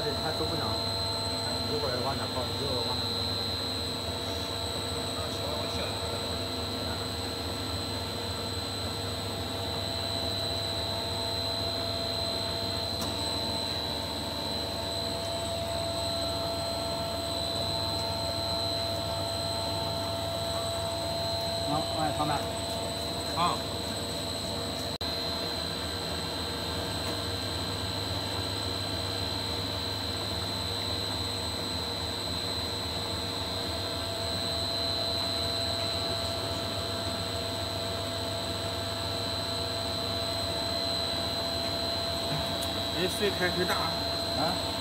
但是他做不了，一会儿往哪放，一会儿往哪放。好，哎，放慢。好。哎，水开水大啊。